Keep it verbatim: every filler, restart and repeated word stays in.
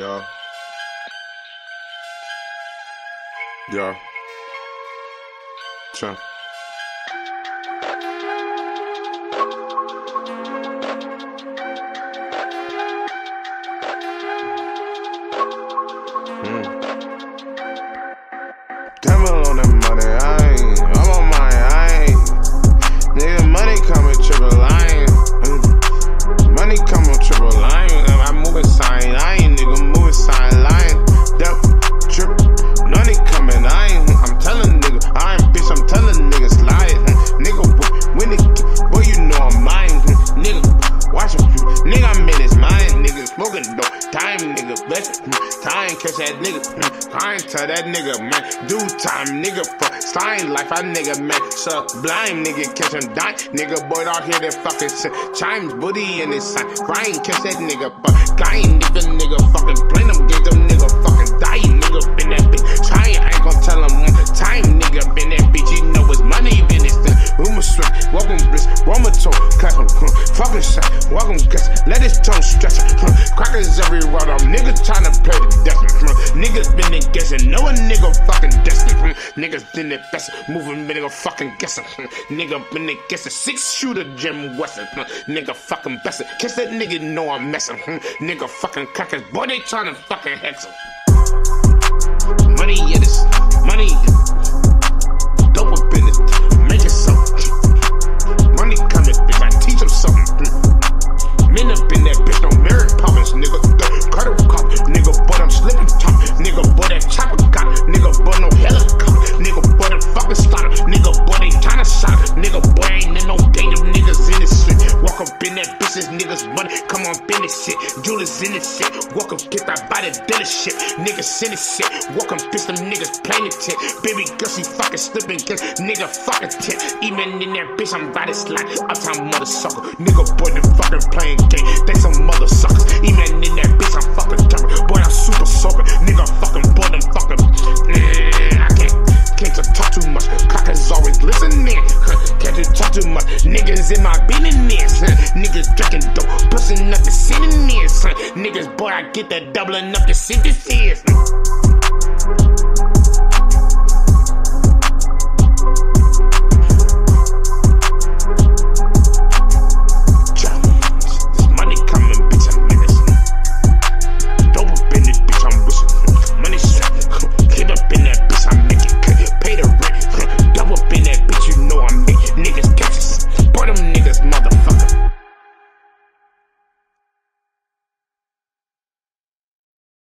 Yeah. Yeah. Sure. Time catch that nigga, time tell that nigga, man. Due time, nigga, for sign life, I nigga, man. Sublime, nigga, catch him die, nigga, boy, out here that fucking shit. Chimes, booty, and his sign. Ryan, catch that nigga, fuck. Guy, nigga, nigga, fucking plain them games, them nigga, fucking die, nigga, been that bitch. Try, I ain't gon' tell him one time, nigga, been that bitch. You know it's money, been this thing. Rumor swim, welcome, bliss, Roma toe, cut him, fucking shit, welcome, guess, let his toe stretch him. Crackers every route, I'm nigga trying to play the death. Niggas been in guessing, no a nigga fucking destined. Niggas been in best moving, nigga fucking guessing. Nigga been in guessing, six shooter Jim Wesson. Nigga fucking best, kiss that nigga, know I'm messing. Nigga fucking crackers, boy they tryna fucking hex him. Money in this, money dope up in this, make it so. Money coming, bitch, I teach them something. Men up in that bitch, don't marry pumpers, nigga. Cuddle cup, nigga, but I'm slipping top. Nigga, but that chopper got it. Nigga, but no helicopter. Nigga, but that fucking starter. Nigga, but they tryna shot it. Nigga, boy, ain't in no danger. Niggas in this shit. Walk up in that bitch, this niggas money. Come on, in this shit. Jewelers in this shit. Walk up, get that by the dealership. Niggas in this shit. Walk up, bitch, them niggas playing the tent. Baby girl, she fucking slipping, cause nigga, fucking tent. Even in that bitch, I'm by this line. Uptown mother sucker. Nigga, boy, they fucking playing game. They some mother suckers. Even in that bitch, I'm fucking jumping, boy, I'm super sober. Nigga, fucking bored and fucking. Mm, I can't, can't to talk too much. Crackers always listening. Can't to talk too much. Niggas in my business. Niggas drinking dope, pushing up the synonyms. Niggas, boy, I get that doubling up the synthesis.